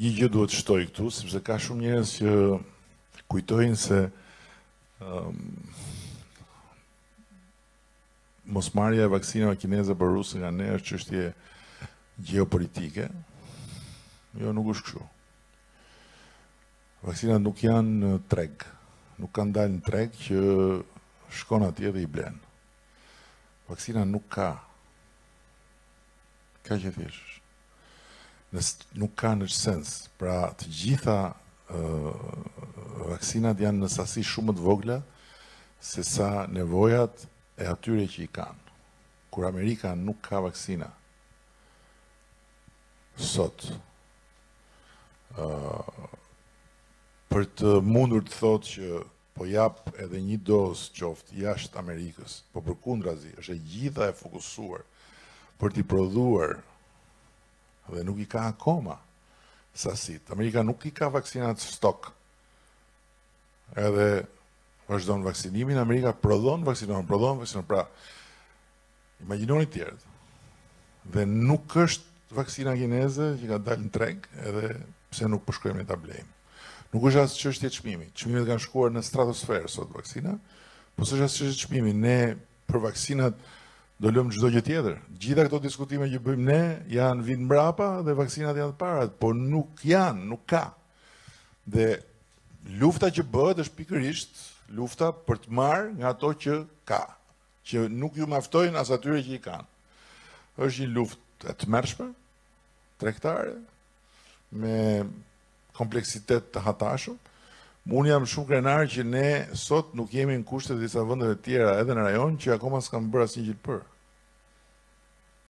Jej duhet shtoj këtu, sepse ka shumë njerëz që kujtojnë se mosmarrja e vaksinave kineze për rusë nga ne është çështje gjeopolitike. Jo, nuk është kështu. Vaksinat nuk janë treg, nuk kanë dalë në treg që shkon atje dhe i blen. Vaksina nuk ka. Ka që thjesht. Nuk ka në sens. Pra të gjitha vaksinat janë në sasi shumë të vogla se sa nevojat e atyre që i kanë. Kur Amerika nuk ka vaksina sot për të mundur të thotë që po jap edhe një dozë qoftë jashtë Amerikës, po përkundrazi është e gjitha e fokusuar për t'i prodhuar dhe nuk i ka akoma sasit. Amerika nuk i ka vaksinat stok. Edhe vazhdon vaksinimin, Amerika prodhon, vaksinon. Pra, imaginoni tjerët. Dhe nuk është vaksina kineze që ka dalë në treg, edhe pse nuk përshkojmë e ta blejmë. Nuk është asë çështje çmimi. Çmimet kanë shkuar në stratosferë sot vaksina, po s'është asë çështje çmimi. Ne për vaksinat do lëmë çdo gjë tjetër. Gjitha këto diskutime që bëjmë ne janë vit mbrapa dhe vaksinat janë të parat, por nuk janë, nuk ka. Dhe lufta që bëhet është pikërisht lufta për të marrë nga ato që ka, që nuk ju maftojnë as atyre që i kanë. Është një luftë e tmerrshme, tregtare, me kompleksitet të hatashëm. Unë jam shumë krenar që ne sot nuk jemi në kushtet disa vendeve tjera edhe në rajon që akoma s'kam bërë asnjë gjë për.